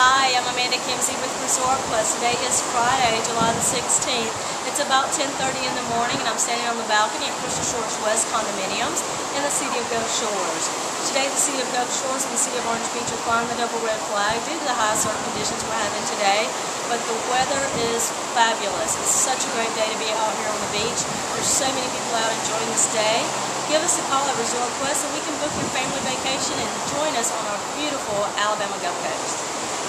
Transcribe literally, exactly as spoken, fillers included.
Hi, I'm Amanda Kimsey with ResortQuest. Today is Friday, July the sixteenth. It's about ten thirty in the morning, and I'm standing on the balcony at Crystal Shores West Condominiums in the city of Gulf Shores. Today, the city of Gulf Shores and the city of Orange Beach are flying the double red flag due to the high surf conditions we're having today, but the weather is fabulous. It's such a great day to be out here on the beach. There's so many people out enjoying this day. Give us a call at ResortQuest, and we can book your family vacation and join us on our beautiful Alabama Gulf Coast.